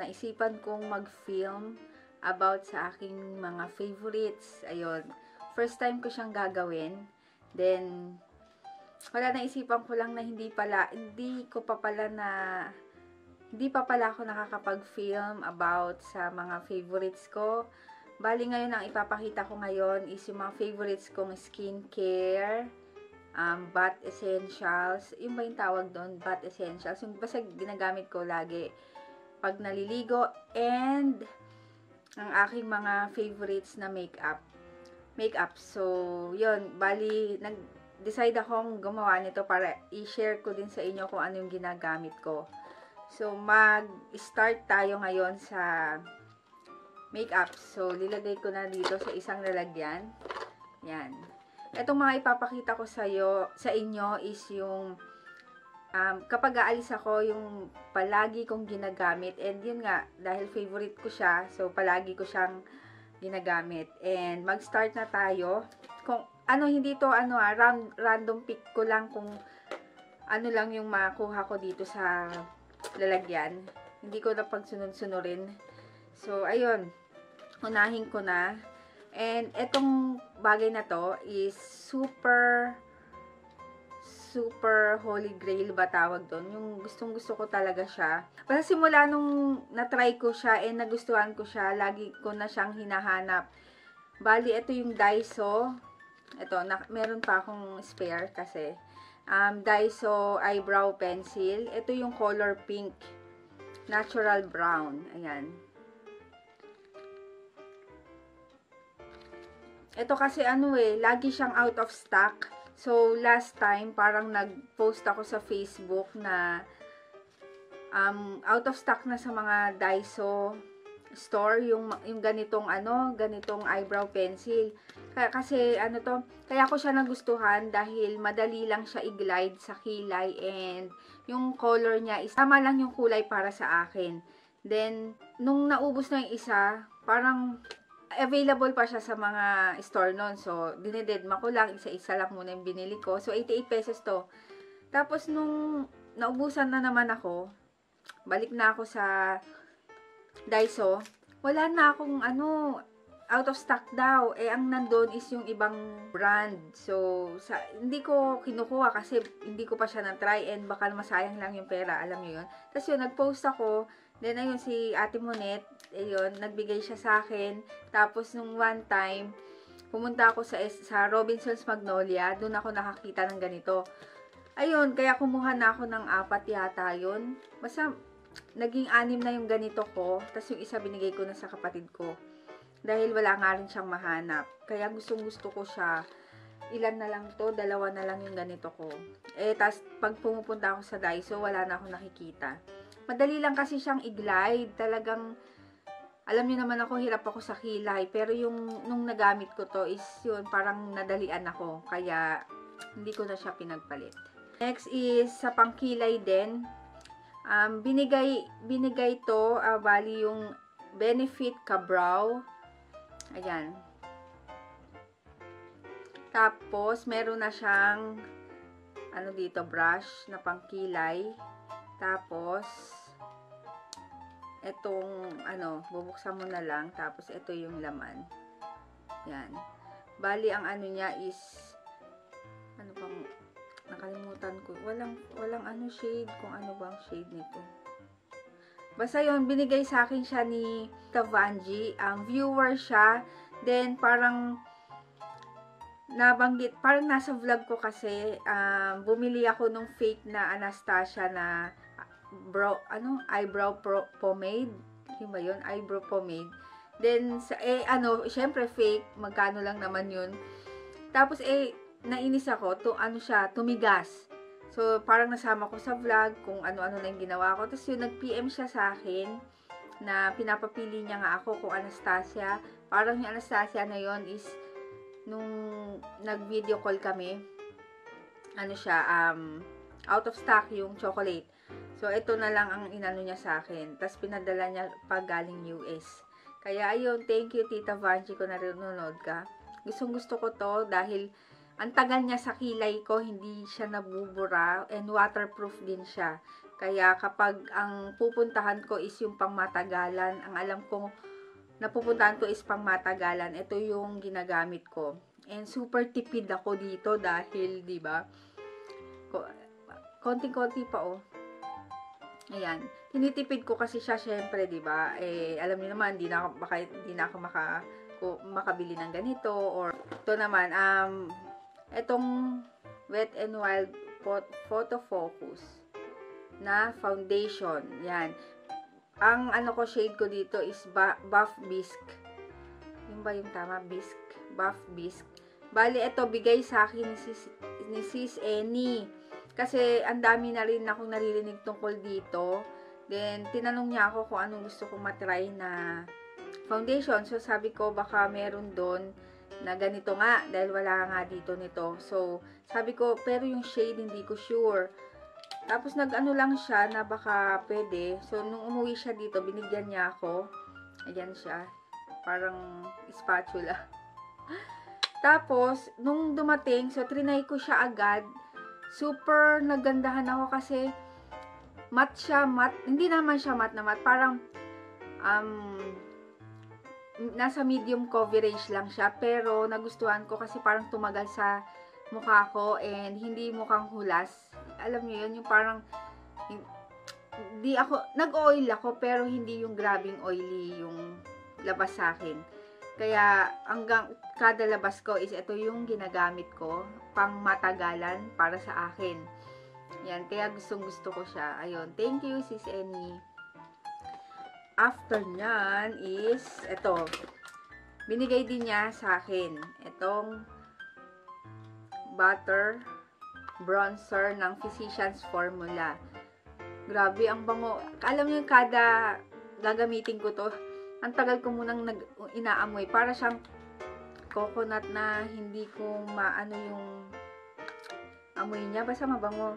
naisipan kong mag-film about sa aking mga favorites. Ayun, first time ko siyang gagawin. Then, wala, naisipan ko lang na hindi pa pala ako nakakapag-film about sa mga favorites ko. Bali ngayon, ang ipapakita ko ngayon is yung mga favorites kong skincare, bath essentials, yung ba yung tawag doon? Bath essentials, yung basta ginagamit ko lagi pag naliligo, and ang aking mga favorites na makeup. So, yun, bali, nag-decide akong gumawa nito para i-share ko din sa inyo kung ano yung ginagamit ko. So, mag-start tayo ngayon sa makeup. So, lilagay ko na dito sa isang lalagyan. Yan. Itong mga ipapakita ko sa inyo is yung kapag aalis ako, yung palagi kong ginagamit. And yun nga, dahil favorite ko siya, so palagi ko siyang ginagamit. And mag-start na tayo. Kung ano, hindi to ano, random pick ko lang kung ano lang yung makuha ko dito sa lalagyan. Hindi ko na pagsunod-sunurin. So, ayun. Unahin ko na. And, etong bagay na to is super holy grail ba tawag doon. Yung gustong-gusto ko talaga siya. Basta simula nung na-try ko siya and nagustuhan ko siya, lagi ko na siyang hinahanap. Bali, ito yung Daiso. Ito, meron pa akong spare kasi. Daiso eyebrow pencil. Ito yung color pink. Natural brown. Ayan. Ito kasi ano eh, lagi siyang out of stock. So, last time, parang nag-post ako sa Facebook na out of stock na sa mga Daiso store yung ganitong ano, ganitong eyebrow pencil. Kaya, kasi ano to, kaya ko siya nagustuhan dahil madali lang siya i-glide sa kilay and yung color niya, tama lang yung kulay para sa akin. Then, nung naubos na yung isa, parang available pa siya sa mga store nun. So, dinededma ko lang. Isa-isa lang muna yung binili ko. So, 88 pesos to. Tapos, nung naubusan na naman ako, balik na ako sa Daiso, wala na akong ano, out of stock daw. Eh, ang nandun is yung ibang brand. So, hindi ko kinukuha kasi hindi ko pa siya na-try and baka masayang lang yung pera. Alam nyo yun. Tapos yun, nag-post ako. Then, ayun, si Ate Monet, ayun, nagbigay siya sa akin. Tapos, nung one time, pumunta ako sa Robinson's Magnolia. Doon ako nakakita ng ganito. Ayun, kaya kumuha na ako ng 4 yata yun. Basta, naging 6 na yung ganito ko. Tapos, yung isa binigay ko na sa kapatid ko. Dahil wala nga rin siyang mahanap. Kaya, gustong-gusto ko siya. Ilan na lang to, 2 na lang yung ganito ko. Eh, tapos, pag pumupunta ako sa Daiso, wala na akong nakikita. Madali lang kasi siyang i-glide. Talagang, alam niyo naman ako, hirap ako sa kilay. Pero yung, nung nagamit ko to is yun, parang nadalian ako. Kaya, hindi ko na siya pinagpalit. Next is, sa pangkilay din. Binigay to, bali yung Benefit Kabrow. Ayan. Tapos, meron na siyang, ano dito, brush na pangkilay. Tapos, etong, ano, bubuksan mo na lang. Tapos, ito yung laman. Yan. Bali, ang ano niya is, ano bang, nakalimutan ko. Walang ano shade, kung ano bang shade nito. Basta yun, binigay sa akin siya ni Tita Vanjie. Viewer siya. Then, parang, nabanggit, parang nasa vlog ko kasi, bumili ako nung fake na Anastasia na, eyebrow pomade. Yung ba yun? Eyebrow pomade. Then, syempre fake. Magkano lang naman yun. Tapos, nainis ako. Tumigas. So, parang nasama ko sa vlog kung ano-ano na yung ginawa ko. Tapos, yun, nag-PM siya sa akin na pinapapili niya nga ako kung Anastasia. Parang yung Anastasia na yun is nung nag-video call kami, ano siya, out of stock yung chocolate. So, ito na lang ang inano niya sa akin. Tapos, pinadala niya pag galing US. Kaya, ayun, thank you, Tita Vanjie, kung nanonood ka. Gustong-gusto ko to dahil ang tagal niya sa kilay ko, hindi siya nabubura, and waterproof din siya. Kaya kapag ang pupuntahan ko is yung pangmatagalan, ang alam kong napupuntahan ko is pangmatagalan, ito yung ginagamit ko. And super tipid ako dito dahil, di ba, konting-konti pa oh. Ayan. Tinitipid ko kasi siya syempre, di ba? Eh, alam niyo naman, di na ako makabili ng ganito or ito naman, etong Wet and Wild Photofocus na foundation. Yan. Ang ano ko, shade ko dito is Buff Bisque. Yung ba yung tama? Bisque. Buff Bisque. Bali, ito bigay sa akin ni Sis Annie. Kasi, ang dami na rin akong naririnig tungkol dito. Then, tinanong niya ako kung anong gusto kong matry na foundation. So, sabi ko, baka meron doon na ganito nga. Dahil wala nga dito nito. So, sabi ko, pero yung shade, hindi ko sure. Tapos, nag-ano lang siya na baka pwede. So, nung umuwi siya dito, binigyan niya ako. Ayan siya. Parang spatula. Tapos, nung dumating, so, trinay ko siya agad. Super nagandahan ako kasi matte siya, matte. Hindi naman siya matte na matte. Parang, nasa medium coverage lang siya. Pero, nagustuhan ko kasi parang tumagal sa mukha ko and hindi mukhang hulas. Alam niyo yun, yung parang hindi ako, nag-oil ako pero hindi yung grabing oily yung labas sa akin. Kaya hanggang kada labas ko is ito yung ginagamit ko pang matagalan para sa akin. Yan, kaya gustong-gusto ko siya. Ayun, thank you Sis Annie. After nyan is ito. Binigay din niya sa akin itong butter bronzer ng Physicians Formula. Grabe, ang bango. Alam niyo, kada gagamitin ko to, ang tagal ko munang inaamoy. Para siyang coconut na hindi ko maano yung amoy niya. Basta mabango.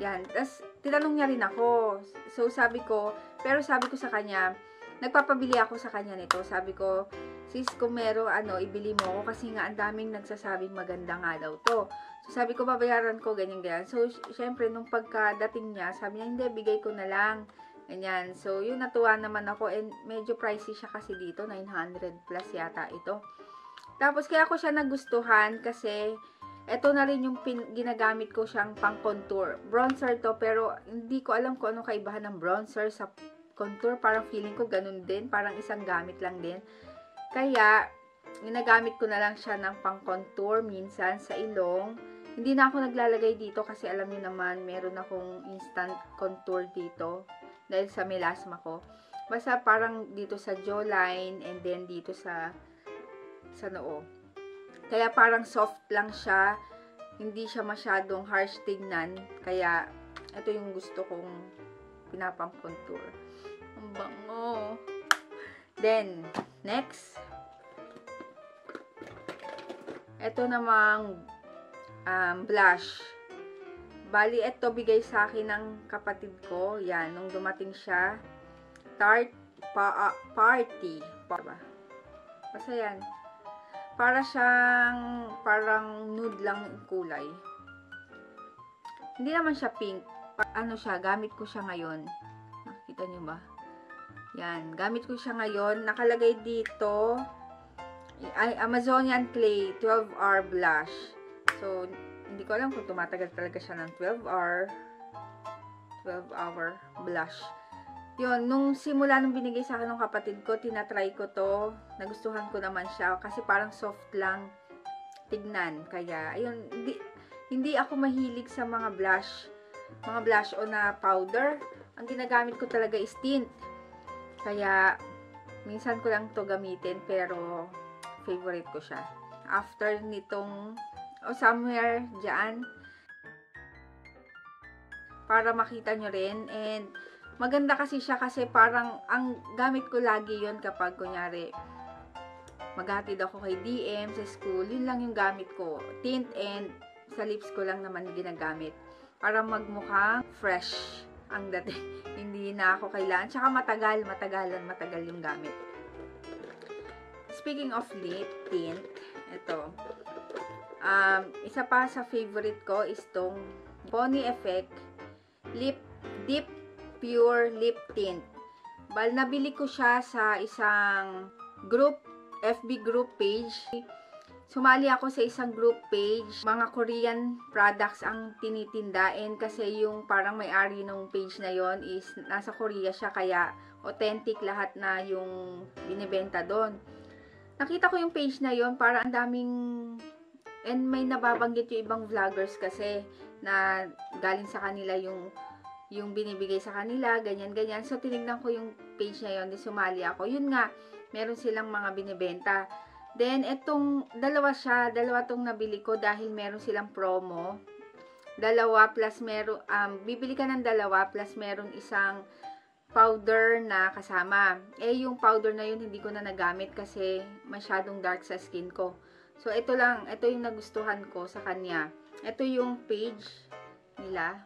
Yan. Tapos, tinanong niya rin ako. So, sabi ko, pero sabi ko sa kanya, nagpapabili ako sa kanya nito. Sabi ko, sis, kung meron, ano, ibili mo ako kasi nga ang daming nagsasabing maganda nga daw to. So, sabi ko, babayaran ko, ganyan-ganyan. So, syempre, nung pagkadating niya, sabi niya, hindi, bigay ko na lang. Ganyan. So, yun, natuwa naman ako. And, medyo pricey siya kasi dito. 900 plus yata ito. Tapos, kaya ko siya nagustuhan kasi, eto na rin yung ginagamit ko siyang pang-contour. Bronzer to, pero hindi ko alam kung anong kaibahan ng bronzer sa contour. Parang feeling ko ganun din. Parang isang gamit lang din. Kaya, ginagamit ko na lang siya ng pang-contour minsan sa ilong. Hindi na ako naglalagay dito kasi alam niyo naman, meron akong instant contour dito dahil sa melasma ko. Basta parang dito sa jawline and then dito sa noo. Kaya parang soft lang siya. Hindi siya masyadong harsh tignan. Kaya ito yung gusto kong pinapang-contour. Ang bango. Then, next. Ito namang blush. Bali, eto bigay sa akin ng kapatid ko. Yan, nung dumating siya. Party. Basta yan. Para siyang, parang nude lang kulay. Hindi naman siya pink. Ano siya, gamit ko siya ngayon. Nakita niyo ba? Yan, gamit ko siya ngayon. Nakalagay dito, ay, Amazonian Clay 12R Blush. So, hindi ko alam kung tumatagal talaga siya ng 12 hour blush. Yun, nung simula nung binigay sa akin ng kapatid ko, tinatry ko to. Nagustuhan ko naman siya kasi parang soft lang tignan. Kaya, ayun, hindi ako mahilig sa mga blush o na powder. Ang ginagamit ko talaga is tint. Kaya, minsan ko lang to gamitin pero favorite ko siya. After nitong o somewhere dyan para makita nyo rin, and maganda kasi siya kasi parang ang gamit ko lagi yon kapag kunyari maghatid ako kay DM sa school, yun lang yung gamit ko, tint, and sa lips ko lang naman ginagamit para magmukhang fresh ang dating. Hindi na ako kailangan, tsaka matagal yung gamit. Speaking of lip tint, ito, isa pa sa favorite ko is tong Pony Effect Lip Dip Pure Lip Tint. Bal, nabili ko siya sa isang group, FB group page. Sumali ako sa isang group page. Mga Korean products ang tinitindain kasi yung parang may-ari ng page na yon is nasa Korea siya, kaya authentic lahat na yung binibenta doon. Nakita ko yung page na yon, parang ang daming, and may nababanggit yung ibang vloggers kasi na galing sa kanila yung binibigay sa kanila, ganyan-ganyan. So, tinignan ko yung page na yun, sumali ako. Yun nga, meron silang mga binibenta. Then, etong dalawa tong nabili ko dahil meron silang promo. Dalawa plus meron, bibili ka ng dalawa plus meron isang powder na kasama. Eh, yung powder na yun, hindi ko na nagamit kasi masyadong dark sa skin ko. So, ito lang, ito yung nagustuhan ko sa kanya. Ito yung page nila.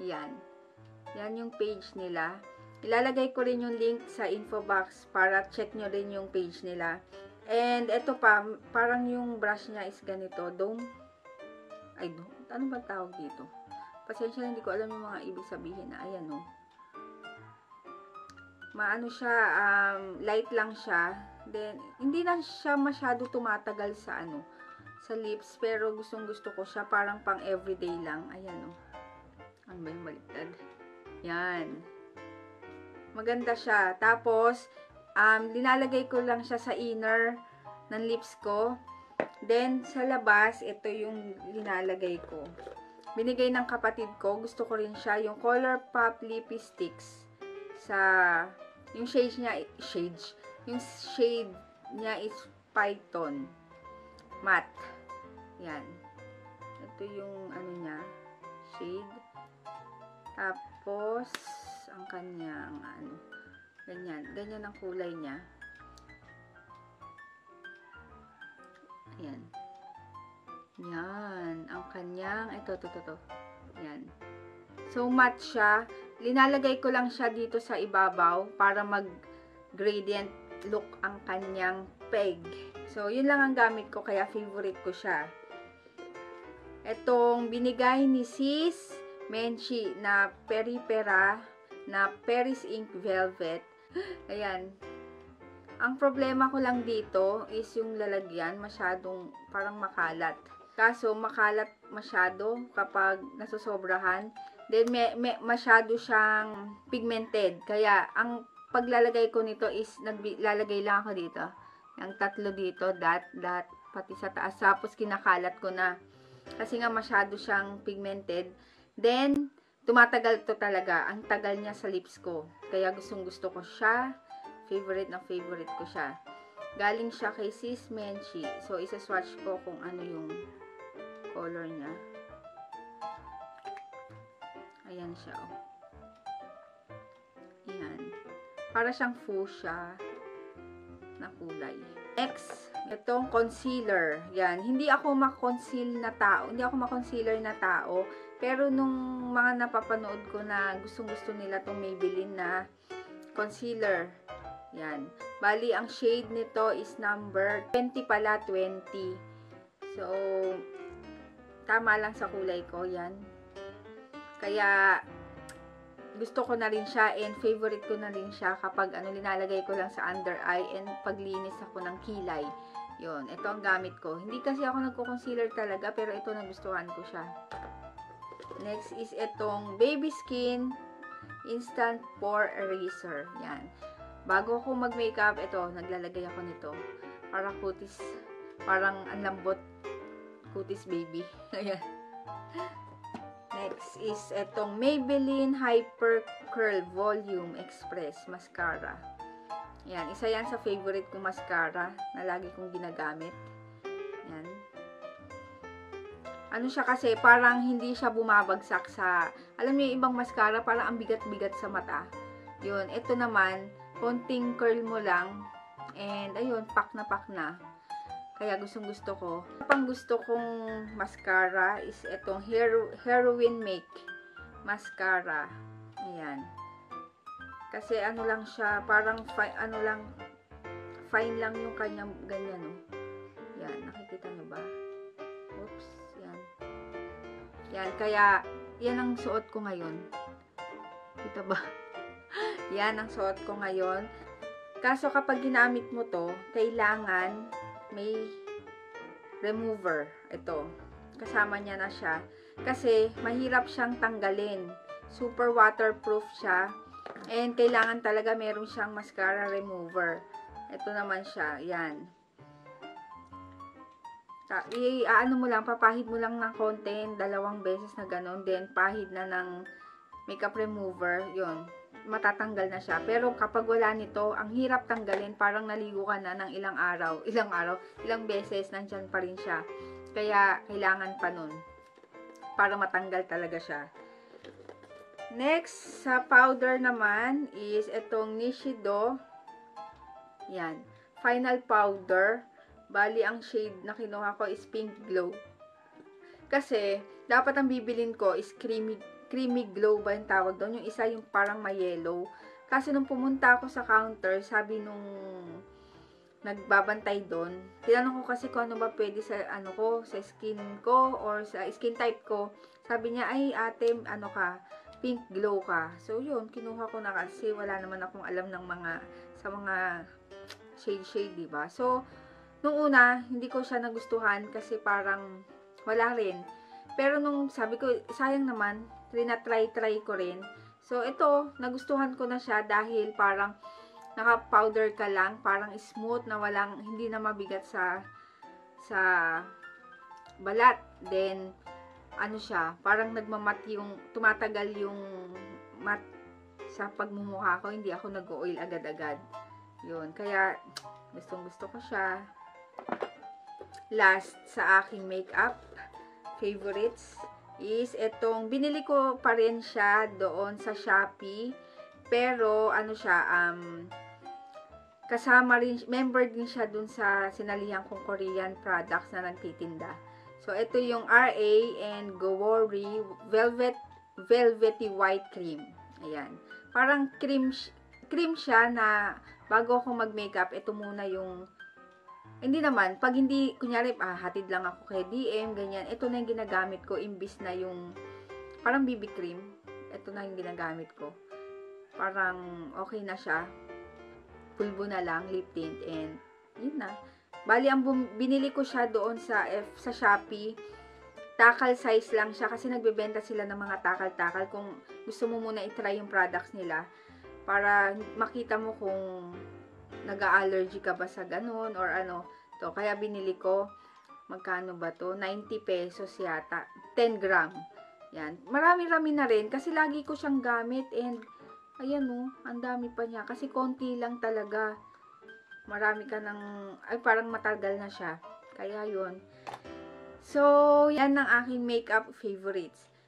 Yan. Yan yung page nila. Ilalagay ko rin yung link sa info box para check nyo rin yung page nila. And eto pa, parang yung brush niya is ganito. Dome. Ay, dome. Ano ba tawag dito? Pasensya na, hindi ko alam yung mga ibig sabihin na. Ayan o. Maano siya, light lang siya. Then, hindi na siya masyado tumatagal sa ano, sa lips. Pero gustong gusto ko siya. Parang pang everyday lang. Ayan o. Ang may baliktad. Yan. Maganda siya. Tapos, linalagay ko lang siya sa inner ng lips ko. Then, sa labas, ito yung linalagay ko. Binigay ng kapatid ko. Gusto ko rin siya. Yung Colourpop Lippy Sticks. Sa, yung shade niya, yung shade niya is Python. Matte. Yan. Ito yung, ano niya, shade. Tapos, ang kanyang, ano, ganyan. Ganyan ang kulay niya. Ayan. Yan. Ang kanyang, ito. Ayan. So, matte siya. Linalagay ko lang siya dito sa ibabaw para mag-gradient look ang kanyang peg. So, yun lang ang gamit ko, kaya favorite ko siya. Itong binigay ni Sis Menchie na Peripera na Paris Ink Velvet. Ayan. Ang problema ko lang dito is yung lalagyan masyadong parang makalat. Kaso makalat masyado kapag nasusobrahan. Then masyado siyang pigmented. Kaya ang paglalagay ko nito is naglalagay lang ako dito. Ang tatlo dito, dot, pati sa taas. Tapos kinakalat ko na. Kasi nga masyado siyang pigmented. Then, tumatagal to talaga. Ang tagal niya sa lips ko. Kaya gustong-gusto ko siya. Favorite na favorite ko siya. Galing siya kay Sis Menchie. So, isa-swatch ko kung ano yung color niya. Ayan siya. Oh. Ayan. Para siyang fuchsia na kulay. Next, itong concealer. Yan. Hindi ako ma-conceal na tao. Hindi ako ma-concealer na tao. Pero nung mga napapanood ko na gustong-gusto nila itong Maybelline na concealer. Yan. Bali, ang shade nito is number 20 pala, 20. So, tama lang sa kulay ko. Yan. Kaya, gusto ko na rin siya and favorite ko na rin siya kapag ano, linalagay ko lang sa under eye and paglinis ako ng kilay. Yun. Ito ang gamit ko. Hindi kasi ako nagko-concealer talaga, pero ito nagustuhan ko siya. Next is itong Baby Skin Instant Pore Eraser. Yan. Bago ako mag-makeup, ito, naglalagay ako nito. Para kutis, parang ang lambot. Kutis baby. Ayan. Next is itong Maybelline Hyper Curl Volume Express Mascara. Yan. Isa yan sa favorite kong mascara na lagi kong ginagamit. Yan. Ano siya kasi, parang hindi siya bumabagsak sa, alam niyo yung ibang mascara, parang ang bigat-bigat sa mata. Yun, ito naman, konting curl mo lang, and ayun, pak na pak na. Kaya gustong-gusto ko. Pang gusto kong mascara is itong Heroine Make Mascara. Ayan. Kasi ano lang siya, parang ano lang, fine lang yung kanyang ganyan, no? Ayan, nakikita niyo ba? Oops. Yan, kaya yan ang suot ko ngayon. Nakita ba? Yan ang suot ko ngayon. Kaso kapag ginamit mo to, kailangan may remover. Ito. Kasama niya na siya. Kasi mahirap siyang tanggalin. Super waterproof siya. And kailangan talaga meron siyang mascara remover. Ito naman siya. Yan. I-ano mo lang, papahid mo lang ng konti. Dalawang beses na ganun. Then pahid na ng makeup remover. Yun. Matatanggal na siya. Pero kapag wala nito, ang hirap tanggalin. Parang naligo ka na ng ilang araw. Ilang beses, nandyan pa rin siya. Kaya, kailangan pa nun. Para matanggal talaga siya. Next, sa powder naman, is itong Nishido. Yan. Final powder. Bali, ang shade na kinuha ko is Pink Glow. Kasi, dapat ang bibilin ko is creamy glow ba yung tawag doon. Yung isa yung parang ma-yellow. Kasi nung pumunta ako sa counter, sabi nung nagbabantay doon, tinanong ko kasi kung ano ba pwede sa, ano ko, sa skin ko or sa skin type ko. Sabi niya, ay ate, ano ka, pink glow ka. So yun, kinuha ko na kasi wala naman akong alam ng mga, sa mga shade-shade, diba? So, nung una, hindi ko siya nagustuhan kasi parang wala rin. Pero nung sabi ko, sayang naman, rinatry-try ko rin. So, ito, nagustuhan ko na siya dahil parang naka-powder ka lang, parang smooth na walang, hindi na mabigat sa balat. Then, ano siya, parang nagmamat yung, tumatagal yung mat sa pagmumukha ko. Hindi ako nag-oil agad-agad. Yun, kaya gustong-gusto ko siya. Last sa aking makeup favorites is etong binili ko pa rin siya doon sa Shopee, pero ano siya, kasama rin, member din siya doon sa sinalihan kong Korean products na nagtitinda. So ito yung RA and Gowori Velvety White Cream. Ayan, parang cream siya na bago ako mag-makeup, ito muna yung, hindi naman, pag hindi, kunyari, hatid lang ako kay DM, ganyan, ito na yung ginagamit ko, imbis na yung, parang BB cream, ito na yung ginagamit ko. Parang, okay na siya. Pulbo na lang, lip tint, and, yun na. Bali, ang binili ko siya doon sa Shopee, takal size lang siya, kasi nagbebenta sila ng mga takal-takal. Kung gusto mo muna itry yung products nila, para makita mo kung nag-allergy ka ba sa ganun or ano. To kaya binili ko, magkano ba to? 90 pesos yata. 10 gram. Yan. Marami-rami na rin kasi lagi ko siyang gamit and ayan oh, ang dami pa niya kasi konti lang talaga. Marami ka ng, ay parang matagal na siya. Kaya yun. So, yan ang aking makeup favorites.